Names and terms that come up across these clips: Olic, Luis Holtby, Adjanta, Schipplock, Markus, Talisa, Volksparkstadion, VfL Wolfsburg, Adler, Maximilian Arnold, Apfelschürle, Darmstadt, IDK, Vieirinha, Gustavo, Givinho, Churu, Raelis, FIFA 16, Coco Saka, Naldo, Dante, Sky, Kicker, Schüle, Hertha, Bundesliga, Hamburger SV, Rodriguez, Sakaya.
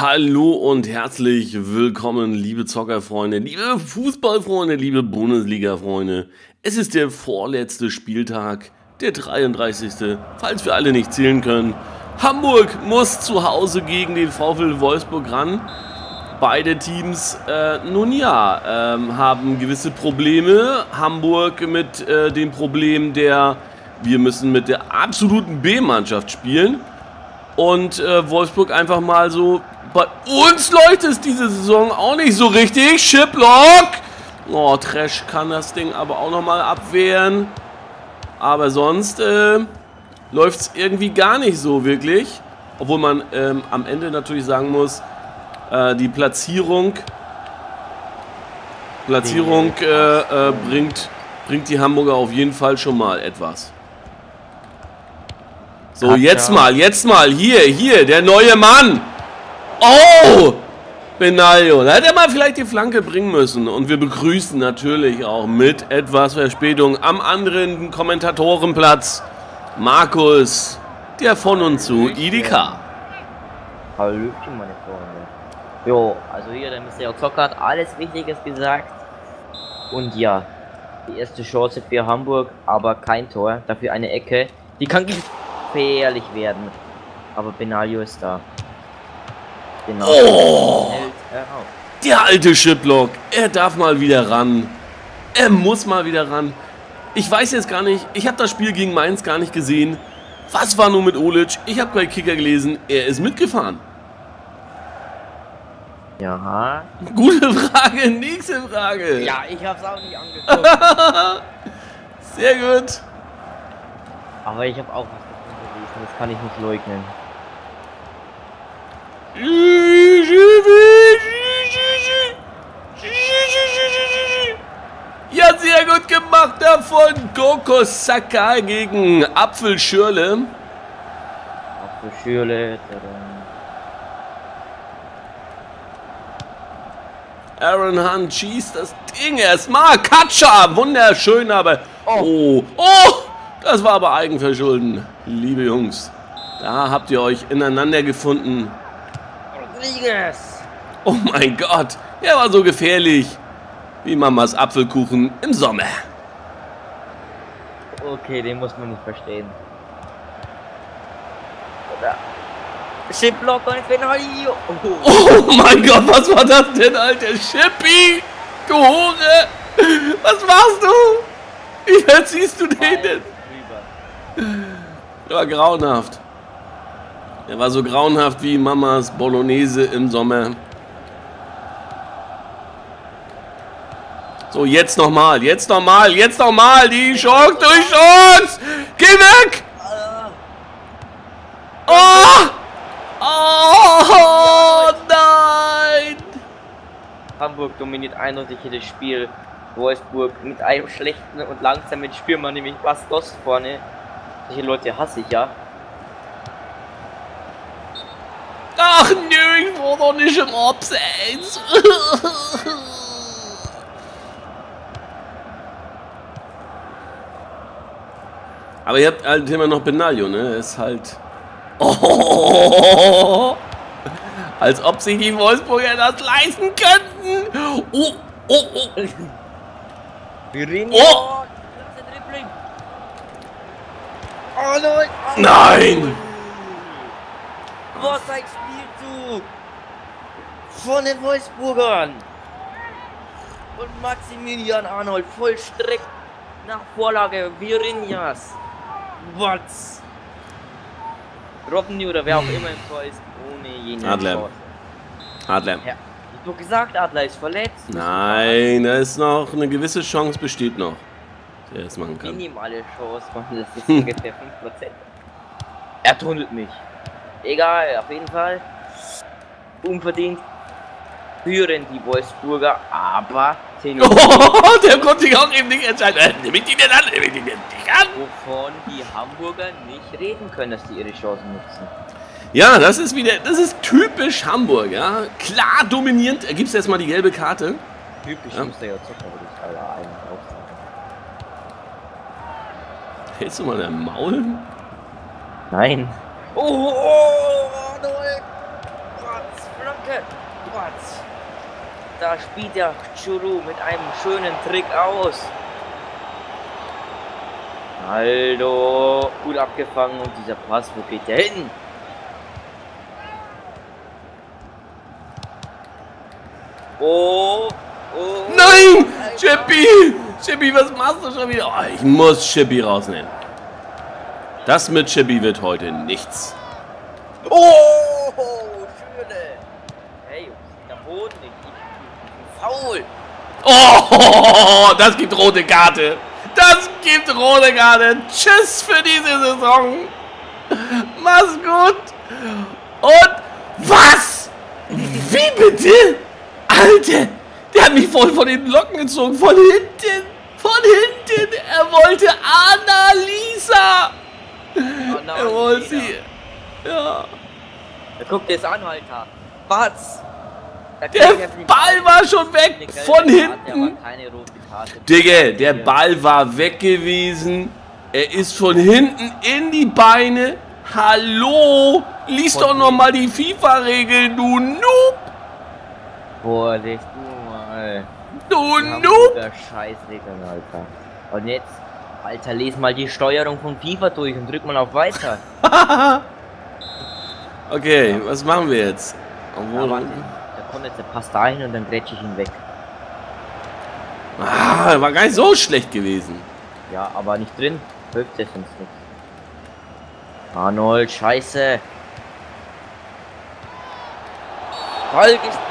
Hallo und herzlich willkommen, liebe Zockerfreunde, liebe Fußballfreunde, liebe Bundesliga-Freunde. Es ist der vorletzte Spieltag, der 33., falls wir alle nicht zählen können. Hamburg muss zu Hause gegen den VfL Wolfsburg ran. Beide Teams, nun ja, haben gewisse Probleme. Hamburg mit dem Problem wir müssen mit der absoluten B-Mannschaft spielen. Und Wolfsburg einfach mal so, bei uns läuft es diese Saison auch nicht so richtig. Schipplock! Oh, Trash kann das Ding aber auch nochmal abwehren. Aber sonst läuft es irgendwie gar nicht so wirklich. Obwohl man am Ende natürlich sagen muss, die Platzierung bringt die Hamburger auf jeden Fall schon mal etwas. So, jetzt mal, hier, der neue Mann. Oh, Benaglio, da hätte er mal vielleicht die Flanke bringen müssen. Und wir begrüßen natürlich auch mit etwas Verspätung am anderen Kommentatorenplatz Markus, der von und zu IDK. Hallöchen, meine Freunde. Jo, also hier, der Mr. Zock hat alles Wichtiges gesagt. Und ja, die erste Chance für Hamburg, aber kein Tor, dafür eine Ecke. Die kann gefährlich werden, aber Benaglio ist da. Genau. Oh, der alte Schipplock, er darf mal wieder ran. Er muss mal wieder ran. Ich weiß jetzt gar nicht, ich habe das Spiel gegen Mainz gar nicht gesehen. Was war nun mit Olic? Ich habe bei Kicker gelesen, er ist mitgefahren. Ja. Gute Frage, nächste Frage. Ja, ich habe es auch nicht angeguckt. Sehr gut. Aber ich habe auch was gelesen, das kann ich nicht leugnen. Ja, sehr gut gemacht davon. Coco Saka gegen Apfelschürle. Aaron Hunt schießt das Ding erstmal. Katscha, wunderschön, aber... Oh! Das war aber Eigenverschulden, liebe Jungs. Da habt ihr euch ineinander gefunden. Rodriguez! Oh mein Gott, er war so gefährlich wie Mamas Apfelkuchen im Sommer. Okay, den muss man nicht verstehen. Schipplock und Benaglio. Oh mein Gott, was war das denn, alter Schippi? Du Hure! Was warst du? Wie verziehst du den denn? Der war grauenhaft. Der war so grauenhaft wie Mamas Bolognese im Sommer. So, jetzt nochmal. Die Chance durch uns. Geh weg! Oh! Oh nein! Hamburg dominiert eindeutig hier das Spiel. Wolfsburg mit einem schlechten und langsamen Stürmer, nämlich Bastos vorne. Solche Leute hasse ich ja. Ach nö, ich war doch nicht im Abseits. Aber ihr habt halt immer noch Benaglio, ne? Ist halt. Oh, als ob sich die Wolfsburger das leisten könnten. Oh. Vieirinha. Oh. Oh nein. Nein. Was ein Spielzug von den Wolfsburgern. Und Maximilian Arnold vollstreckt nach Vorlage Vieirinhas. Was? Robben oder wer auch immer im Tor ist, ohne jeden Adler. Ja. Du hast gesagt, Adler ist verletzt. Nein, da ist noch eine gewisse Chance, besteht noch. Der es machen kann. Ich nehme alle Chance, das ist ungefähr 5%. Er tunnelt mich. Egal, auf jeden Fall. Unverdient führen die Wolfsburger, aber... Oh, der konnte sich auch eben nicht entscheiden. Nimm ich die denn an? Wovon die Hamburger nicht reden können, dass die ihre Chancen nutzen. Ja, das ist typisch Hamburg, ja. Klar dominierend, da gibt's erstmal die gelbe Karte. Typisch ja. Muss der ja zocken, würde ich alle einen aufsagen. Hältst du mal dein Maul? Nein. Oh, nein. Platz. Da spielt der Churu mit einem schönen Trick aus. Naldo, gut abgefangen und dieser Pass, wo geht der hin? Oh, oh. Nein! Chippy! Chippy, was machst du schon wieder? Oh, ich muss Chippy rausnehmen. Das mit Chippy wird heute nichts. Oh! Schüle! Hey, der Boden, ich bin faul! Oh! Das gibt rote Karte! Das gibt rote Karte! Tschüss für diese Saison! Mach's gut! Und was? Wie bitte? Alter! Der hat mich voll von den Locken gezogen! Von hinten! Von hinten! Er wollte Annalisa! Oh nein, er wollte sie. Ja. Er guckt jetzt an, Alter. Was? Der Ball war schon weg von hinten. Digga, der Ball war weg gewesen. Er ist von hinten in die Beine. Hallo? Lies doch nochmal die FIFA-Regeln, du Noob. Vorsicht nur mal. Du Noob. Scheißregeln, Alter. Und jetzt, Alter, les mal die Steuerung von FIFA durch und drück mal auf Weiter. Okay, ja. Was machen wir jetzt? Obwohl, ja, da kommt jetzt der Pass dahin und dann grätsche ich ihn weg. Ah, war gar nicht so schlecht gewesen. Ja, aber nicht drin. Hilft es uns nicht. Arnold, scheiße. Ball gespielt.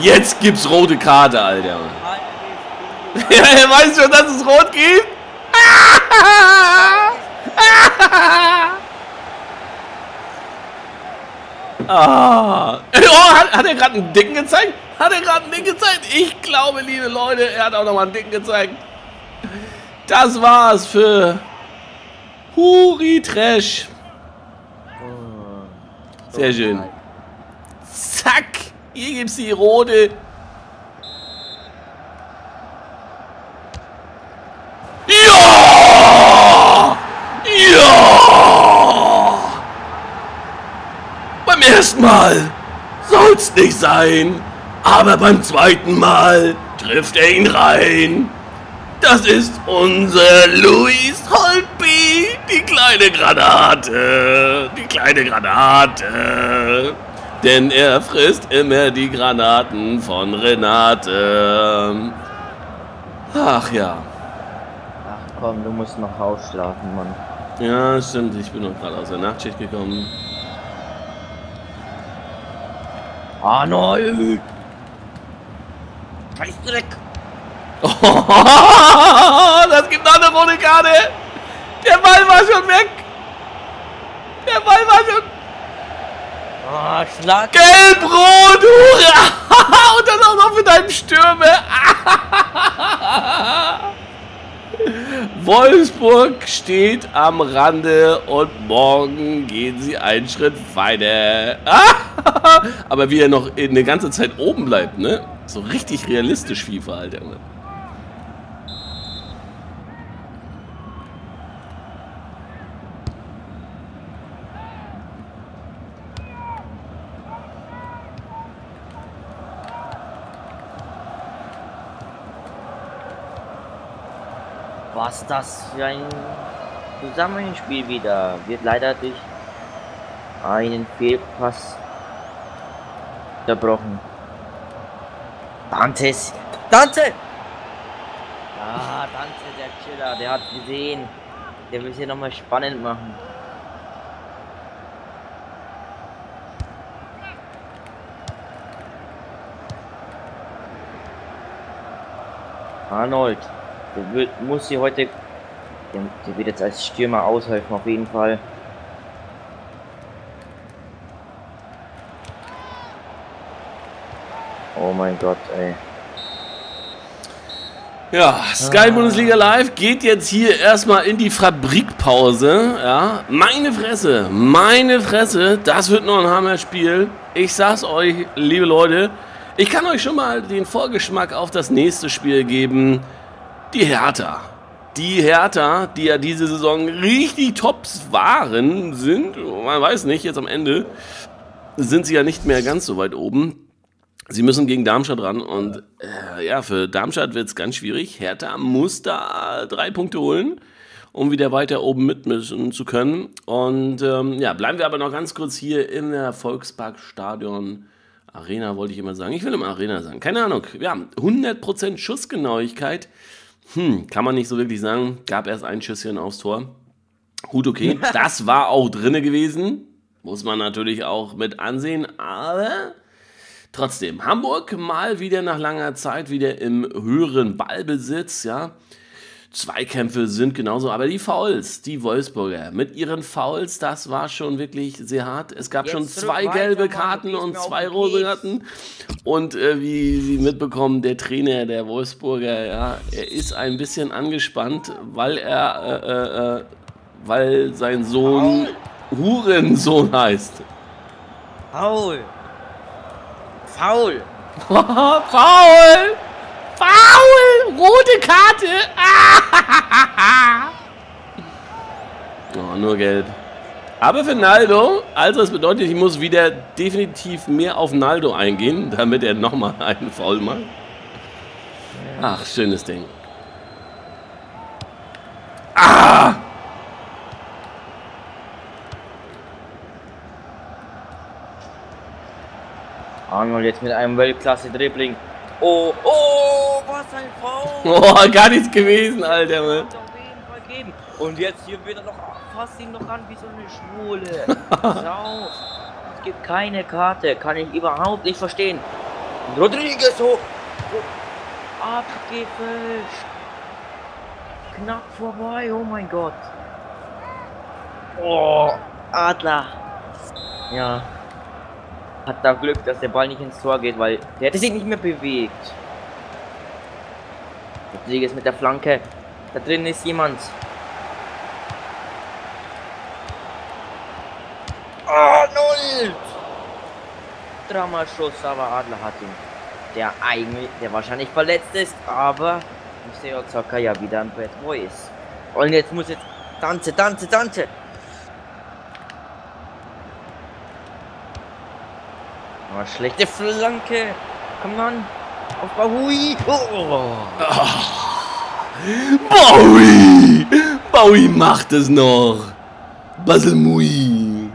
Jetzt gibt's rote Karte, Alter. Ja, er weiß schon, dass es rot gibt. Ah. Oh, hat er gerade einen Dicken gezeigt? Hat er gerade einen Dicken gezeigt? Ich glaube, liebe Leute, er hat auch nochmal einen Dicken gezeigt. Das war's für Huri Trash. Sehr schön. Zack! Hier gibt's die rote. Ja! Ja! Beim ersten Mal soll's nicht sein, aber beim zweiten Mal trifft er ihn rein. Das ist unser Luis Holtby, die kleine Granate, die kleine Granate. Denn er frisst immer die Granaten von Renate. Ach ja. Komm, du musst noch ausschlafen, Mann. Ja, stimmt. Ich bin noch gerade aus der Nachtschicht gekommen. Arnold! Scheiß Dreck! Oh, das gibt noch eine rote Karte! Der Ball war schon weg! Der Ball war schon... Oh, Schlag! Gelb-Rot! Hurra! Und dann auch noch mit einem Stürmer! Wolfsburg steht am Rande und morgen gehen sie einen Schritt weiter. Ah, aber wie er noch eine ganze Zeit oben bleibt, ne? So richtig realistisch FIFA, Alter. Was das für ein Zusammenspiel wieder. Wird leider durch einen Fehlpass unterbrochen. Dante! Ah, Dante, der Killer, der hat gesehen. Der will es hier nochmal spannend machen. Arnold. Muss sie heute. Der wird jetzt als Stürmer aushelfen, auf jeden Fall. Oh mein Gott, ey. Ja, Sky Bundesliga Live geht jetzt hier erstmal in die Fabrikpause. Ja, meine Fresse, das wird noch ein Hammer-Spiel. Ich sag's euch, liebe Leute. Ich kann euch schon mal den Vorgeschmack auf das nächste Spiel geben. Die Hertha, die ja diese Saison richtig tops waren, sind, man weiß nicht, jetzt am Ende sind sie ja nicht mehr ganz so weit oben. Sie müssen gegen Darmstadt ran und ja, für Darmstadt wird es ganz schwierig. Hertha muss da 3 Punkte holen, um wieder weiter oben mitmischen zu können. Und ja, bleiben wir aber noch ganz kurz hier in der Volksparkstadion Arena, wollte ich immer sagen. Ich will immer Arena sagen, keine Ahnung. Ja, 100% Schussgenauigkeit, kann man nicht so wirklich sagen. Gab erst ein Schüsschen aufs Tor. Gut, okay, das war auch drinne gewesen. Muss man natürlich auch mit ansehen, aber... Trotzdem, Hamburg mal wieder nach langer Zeit wieder im höheren Ballbesitz, ja. Zweikämpfe sind genauso, aber die Fouls, die Wolfsburger mit ihren Fouls, das war schon wirklich sehr hart. Es gab jetzt schon 2 gelbe Karten und 2 rote Karten. Und wie Sie mitbekommen, der Trainer der Wolfsburger, ja, er ist ein bisschen angespannt, weil er, weil sein Sohn Hurensohn heißt. Paul. Faul! Faul! Faul! Rote Karte! Oh, nur gelb. Aber für Naldo, also das bedeutet, ich muss wieder definitiv mehr auf Naldo eingehen, damit er nochmal einen Foul macht. Ach, schönes Ding. Ah! Arnold jetzt mit einem Weltklasse-Dribbling. Oh, oh, was ein Foul! Oh, gar nichts gewesen, Alter, Mann. Und jetzt hier wieder noch, fasst ihn noch an wie so eine Schwule. Sau. Es gibt keine Karte, kann ich überhaupt nicht verstehen. Rodriguez hoch. Abgefälscht. Knapp vorbei, oh mein Gott. Oh, Adler. Ja. Hat da Glück, dass der Ball nicht ins Tor geht, weil der hätte sich nicht mehr bewegt. Rodriguez mit der Flanke. Da drin ist jemand. Arnold! Dramaschuss, aber Adler hat ihn. Der eigentlich, der wahrscheinlich verletzt ist, aber ich sehe Sakaya wieder im Bad Boy ist. Und jetzt muss jetzt Dante. Oh, schlechte Flanke. Komm an. Auf Bowie. Bowie. Bowie macht es noch. Baselmui.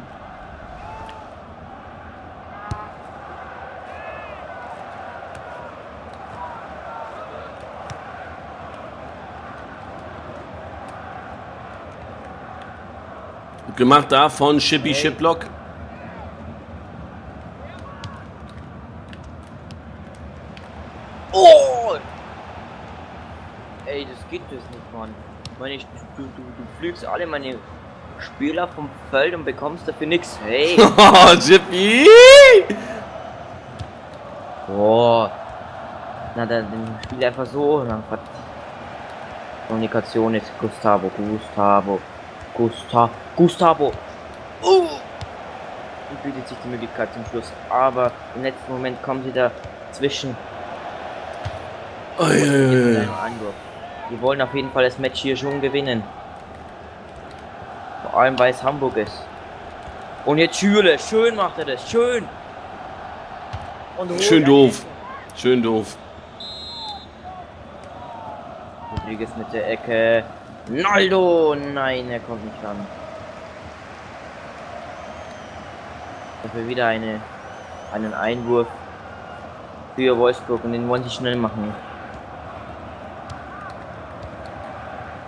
Gut gemacht da von Schipplock. Du pflügst alle meine Spieler vom Feld und bekommst dafür nichts. Hey! Oh, Jippie! Boah! Na, dann spielt einfach so. Und dann Kommunikation ist Gustavo. Und bietet sich die Möglichkeit zum Schluss. Aber im letzten Moment kommen sie da zwischen. Oh, die wollen auf jeden Fall das Match hier schon gewinnen. Vor allem, weil es Hamburg ist. Und jetzt Schüle. Schön macht er das. Schön. Und schön doof. Schön doof. Rodriguez mit der Ecke. Naldo. Nein, er kommt nicht ran. Dafür wieder einen Einwurf für Wolfsburg. Und den wollen sie schnell machen.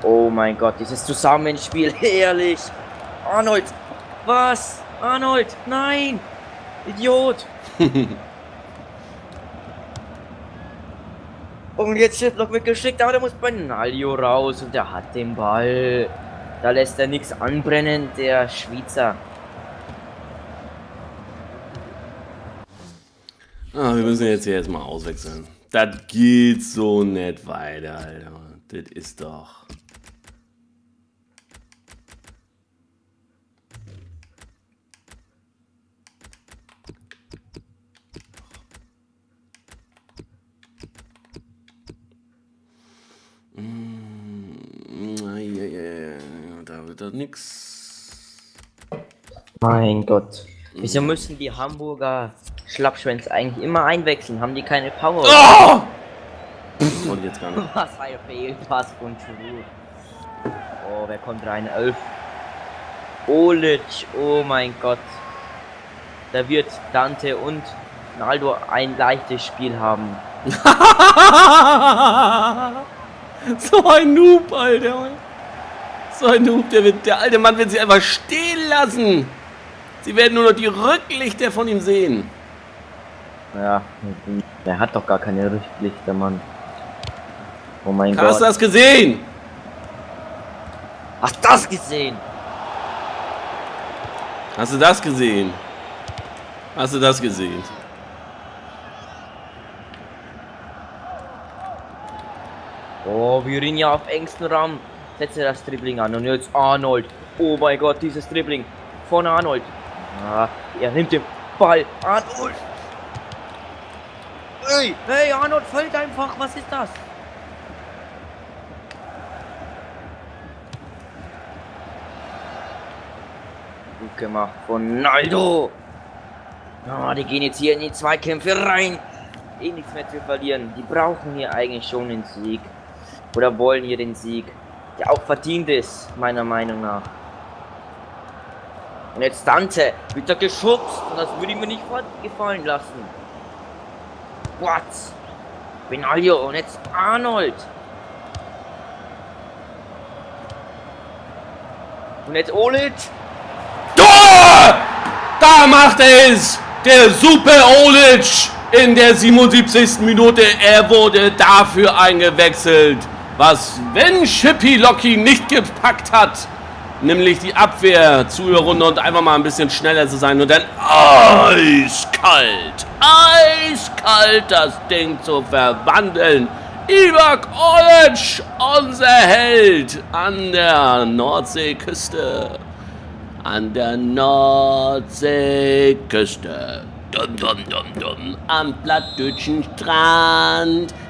Oh mein Gott, dieses Zusammenspiel, herrlich! Arnold! Was? Arnold! Nein! Idiot! Und jetzt Schipplock wird geschickt, aber der muss Benaglio raus und der hat den Ball. Da lässt er nichts anbrennen, der Schweizer. Ah, wir müssen jetzt hier erstmal auswechseln. Das geht so nicht weiter, Alter. Das ist doch... nix. Mein Gott. Wieso müssen die Hamburger Schlappschwänze eigentlich immer einwechseln. Haben die keine Power? Oh! Pff, wollte ich jetzt gar nicht. Was ein Fehlpass von Churu. Oh, wer kommt rein? 11. Olic, oh mein Gott. Da wird Dante und Naldo ein leichtes Spiel haben. So ein Noob, Alter. So ein Noob, der alte Mann wird sie einfach stehen lassen. Sie werden nur noch die Rücklichter von ihm sehen. Ja, der hat doch gar keine Rücklichter, Mann. Oh mein Gott. Hast du das gesehen? Hast du das gesehen? Hast du das gesehen? Hast du das gesehen? Oh, Vieirinha auf engstem Raum. Setze das Dribbling an und jetzt Arnold. Oh mein Gott, dieses Dribbling von Arnold. Ah, er nimmt den Ball. Arnold. Hey, hey, Arnold fällt einfach. Was ist das? Gut gemacht von Naldo. Oh, die gehen jetzt hier in die Zweikämpfe rein. Eh nichts mehr zu verlieren. Die brauchen hier eigentlich schon den Sieg. Oder wollen hier den Sieg. Der auch verdient ist, meiner Meinung nach. Und jetzt Dante. Wird da geschubst. Und das würde ich mir nicht gefallen lassen. What? Benaglio. Und jetzt Arnold. Und jetzt Olic. Tor! Da macht er es! Der Super Olic! In der 77. Minute, er wurde dafür eingewechselt, was, wenn Schipplock nicht gepackt hat, nämlich die Abwehr zu Runde und einfach mal ein bisschen schneller zu sein und dann eiskalt das Ding zu verwandeln. Ivan Olic, unser Held an der Nordseeküste. An der Nordseeküste. Am plattdeutschen Strand.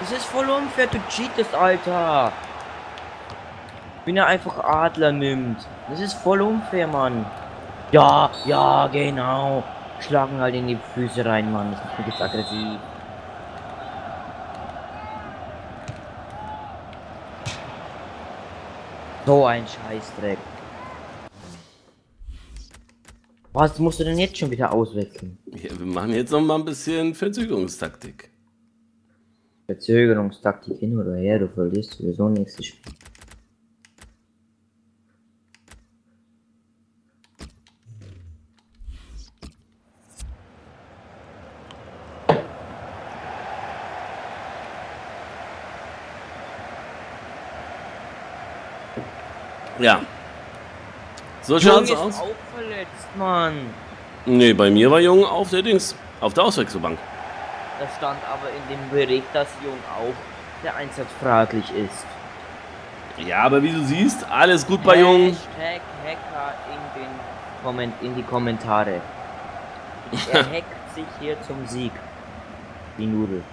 Das ist voll unfair, du cheatest, Alter. Wenn er einfach Adler nimmt. Das ist voll unfair, Mann. Ja, ja, genau. Schlagen halt in die Füße rein, Mann. Das macht mich jetzt aggressiv. So ein Scheißdreck. Was musst du denn jetzt schon wieder auswechseln? Ja, wir machen jetzt noch mal ein bisschen Verzögerungstaktik. Verzögerungstaktik hin oder her, du verlierst sowieso nächstes Spiel. Ja. So schaut's aus. Mann. Nee, bei mir war Jung auf der Dings, auf der Auswechselbank. Da stand aber in dem Bericht, dass Jung auch der Einsatz fraglich ist. Ja, aber wie du siehst, alles gut bei Jung. Hashtag Hacker in die Kommentare. Er hackt sich hier zum Sieg. Die Nudel.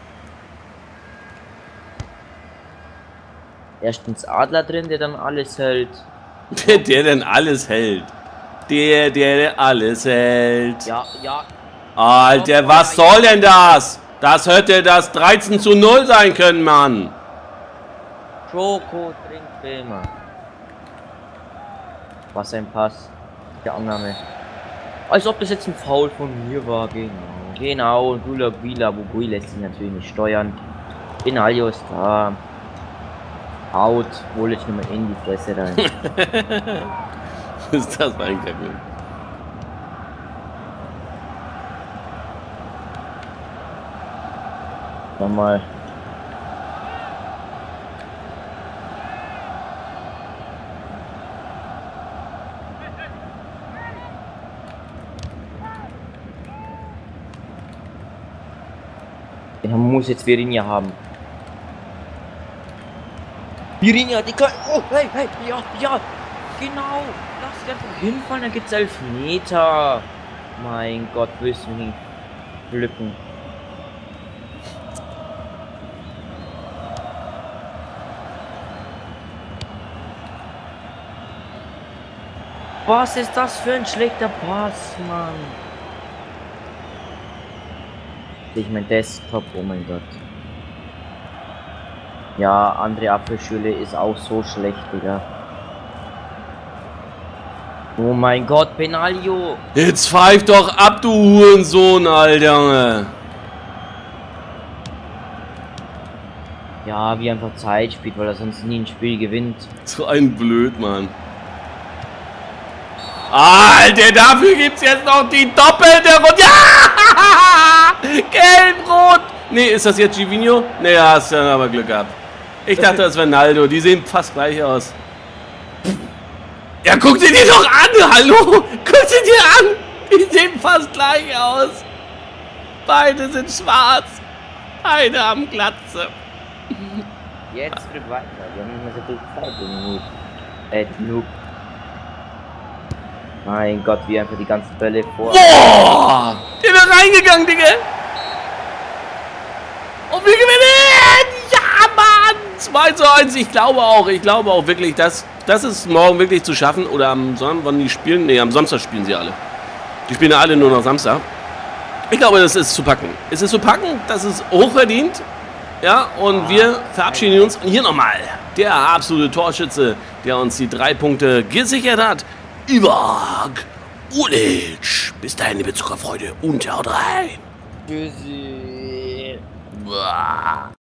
Erstens Adler drin, der dann alles hält. Der alles hält. Ja, ja. Alter, was soll denn das? Das hätte das 13:0 sein können, Mann. Coco trinkt Filme. Was ein Pass. Die Annahme. Als ob das jetzt ein Foul von mir war. Genau. Genau. Und Gula Bugui lässt sich natürlich nicht steuern. Benaglio ist da. Haut. Hol ich nochmal in die Fresse rein. Ist das mein Kapitel? Nochmal. Den muss jetzt Vieirinha haben. Vieirinha, die können... Oh, hey, hey, ja, ja. Genau. Lass den einfach hinfallen, dann gibt's Elfmeter. Mein Gott, willst du ihn pflücken? Was ist das für ein schlechter Pass, Mann? Ich mein Desktop, oh mein Gott. Ja, andere Apfelschürle ist auch so schlecht, Digga. Oh mein Gott, Benaglio! Jetzt pfeif doch ab, du Hurensohn, Alter! Ja, wie einfach Zeit spielt, weil er sonst nie ein Spiel gewinnt. So ein Blöd, Mann. Alter, dafür gibt's jetzt noch die doppelte Runde. Ja! Gelb-Rot! Nee, ist das jetzt Givinho? Nee, hast du dann aber Glück gehabt. Ich dachte, das wäre Naldo. Die sehen fast gleich aus. Ja, guck dir die doch an! Hallo! Guck sie dir an! Die sehen fast gleich aus. Beide sind schwarz. Beide haben Glatze. Jetzt wird weiter. Wir haben nicht mehr so viel Zeit genug. Genug. Mein Gott, wie einfach die ganzen Bälle vor. Boah! Der wäre reingegangen, Digga! Und wir gewinnen! Ja, Mann! 2:1, ich glaube auch wirklich, dass das ist morgen wirklich zu schaffen. Oder am Sonntag, wann die spielen? Ne, am Samstag spielen sie alle. Die spielen ja alle nur noch Samstag. Ich glaube, das ist zu packen. Es ist zu packen, das ist hochverdient. Ja, und wir verabschieden uns. Und hier nochmal der absolute Torschütze, der uns die 3 Punkte gesichert hat. Überg Olic. Bis dahin, liebe Zuckerfreunde, und haut rein. Tschüssi.